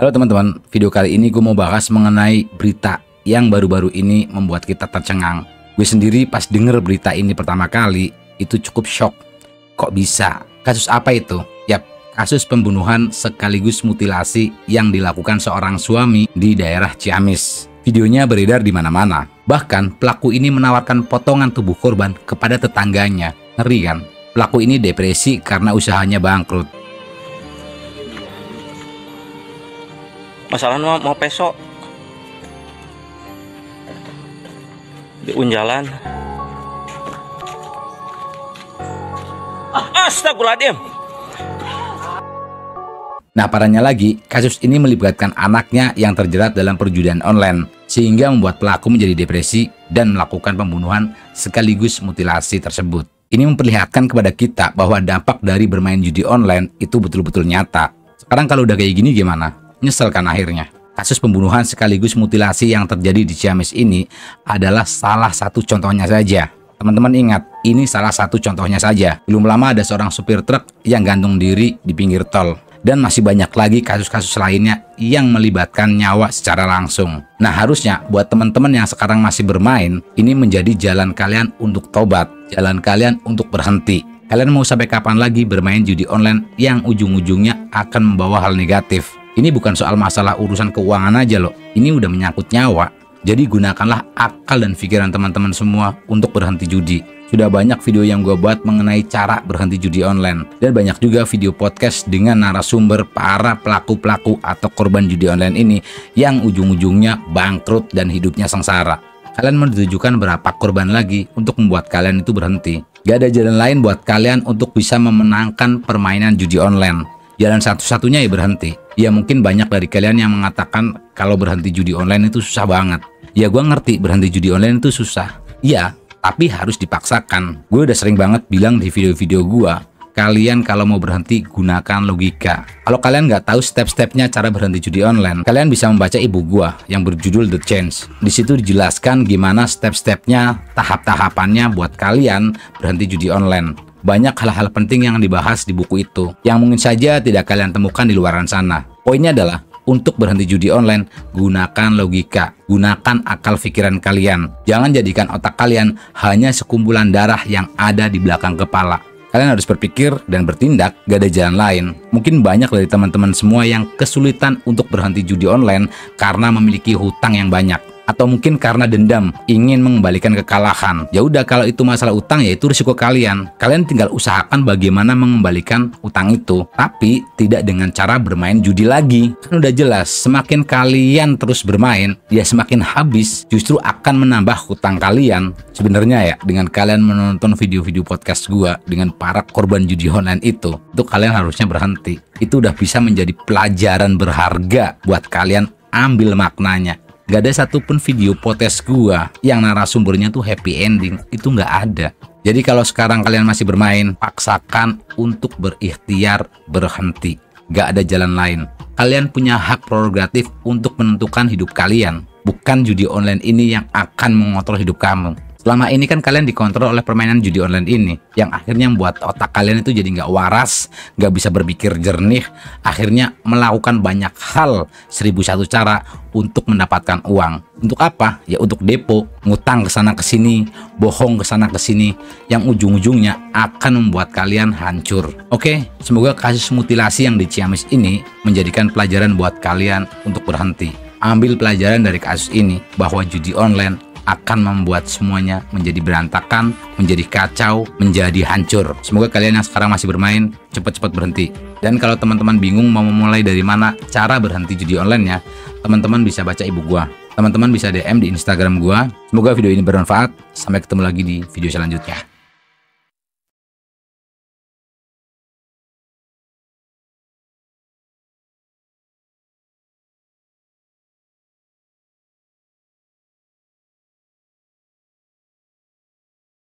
Halo teman-teman, video kali ini gue mau bahas mengenai berita yang baru-baru ini membuat kita tercengang. Gue sendiri pas denger berita ini pertama kali, itu cukup shock. Kok bisa? Kasus apa itu? Yap, kasus pembunuhan sekaligus mutilasi yang dilakukan seorang suami di daerah Ciamis. Videonya beredar di mana-mana. Bahkan pelaku ini menawarkan potongan tubuh korban kepada tetangganya. Ngeri kan? Pelaku ini depresi karena usahanya bangkrut. Masalahnya mau pesok di unjalan. Astagfirullahaladzim. Nah, parahnya lagi, kasus ini melibatkan anaknya yang terjerat dalam perjudian online, sehingga membuat pelaku menjadi depresi dan melakukan pembunuhan sekaligus mutilasi tersebut. Ini memperlihatkan kepada kita bahwa dampak dari bermain judi online itu betul-betul nyata. Sekarang kalau udah kayak gini gimana? Nyesel kan akhirnya. Kasus pembunuhan sekaligus mutilasi yang terjadi di Ciamis ini adalah salah satu contohnya saja. Teman-teman ingat, ini salah satu contohnya saja. Belum lama ada seorang supir truk yang gantung diri di pinggir tol. Dan masih banyak lagi kasus-kasus lainnya yang melibatkan nyawa secara langsung. Nah, harusnya buat teman-teman yang sekarang masih bermain, ini menjadi jalan kalian untuk tobat, jalan kalian untuk berhenti. Kalian mau sampai kapan lagi bermain judi online yang ujung-ujungnya akan membawa hal negatif? Ini bukan soal masalah urusan keuangan aja loh, ini udah menyangkut nyawa. Jadi gunakanlah akal dan pikiran teman-teman semua untuk berhenti judi. Sudah banyak video yang gue buat mengenai cara berhenti judi online. Dan banyak juga video podcast dengan narasumber para pelaku-pelaku atau korban judi online ini yang ujung-ujungnya bangkrut dan hidupnya sengsara. Kalian menunjukkan berapa korban lagi untuk membuat kalian itu berhenti? Gak ada jalan lain buat kalian untuk bisa memenangkan permainan judi online. Jalan satu-satunya ya berhenti. Ya mungkin banyak dari kalian yang mengatakan kalau berhenti judi online itu susah banget. Ya gue ngerti berhenti judi online itu susah. Iya, tapi harus dipaksakan. Gue udah sering banget bilang di video-video gue, kalian kalau mau berhenti gunakan logika. Kalau kalian nggak tahu step-stepnya cara berhenti judi online, kalian bisa membaca ibu gue yang berjudul The Change. Di situ dijelaskan gimana step-stepnya, tahap-tahapannya buat kalian berhenti judi online. Banyak hal-hal penting yang dibahas di buku itu, yang mungkin saja tidak kalian temukan di luaran sana. Poinnya adalah, untuk berhenti judi online, gunakan logika, gunakan akal pikiran kalian. Jangan jadikan otak kalian hanya sekumpulan darah yang ada di belakang kepala. Kalian harus berpikir dan bertindak, gak ada jalan lain. Mungkin banyak dari teman-teman semua yang kesulitan untuk berhenti judi online karena memiliki hutang yang banyak. Atau mungkin karena dendam, ingin mengembalikan kekalahan. Ya udah, kalau itu masalah utang ya itu risiko kalian. Kalian tinggal usahakan bagaimana mengembalikan utang itu, tapi tidak dengan cara bermain judi lagi. Kan udah jelas, semakin kalian terus bermain, ya semakin habis, justru akan menambah hutang kalian. Sebenarnya ya, dengan kalian menonton video-video podcast gua dengan para korban judi online itu kalian harusnya berhenti. Itu udah bisa menjadi pelajaran berharga buat kalian, ambil maknanya. Gak ada satupun video podcast gua yang narasumbernya tuh happy ending, itu nggak ada. Jadi kalau sekarang kalian masih bermain, paksakan untuk berikhtiar berhenti. Gak ada jalan lain. Kalian punya hak prerogatif untuk menentukan hidup kalian. Bukan judi online ini yang akan mengontrol hidup kamu. Selama ini kan kalian dikontrol oleh permainan judi online ini, yang akhirnya membuat otak kalian itu jadi nggak waras, nggak bisa berpikir jernih, akhirnya melakukan banyak hal, 1001 cara untuk mendapatkan uang. Untuk apa? Ya untuk depo, ngutang kesana kesini, bohong kesana kesini, yang ujung-ujungnya akan membuat kalian hancur. Oke, semoga kasus mutilasi yang di Ciamis ini menjadikan pelajaran buat kalian untuk berhenti. Ambil pelajaran dari kasus ini, bahwa judi online akan membuat semuanya menjadi berantakan, menjadi kacau, menjadi hancur. Semoga kalian yang sekarang masih bermain cepat-cepat berhenti. Dan kalau teman-teman bingung mau memulai dari mana cara berhenti judi online-nya, teman-teman bisa baca ibu gua. Teman-teman bisa DM di Instagram gua. Semoga video ini bermanfaat. Sampai ketemu lagi di video selanjutnya.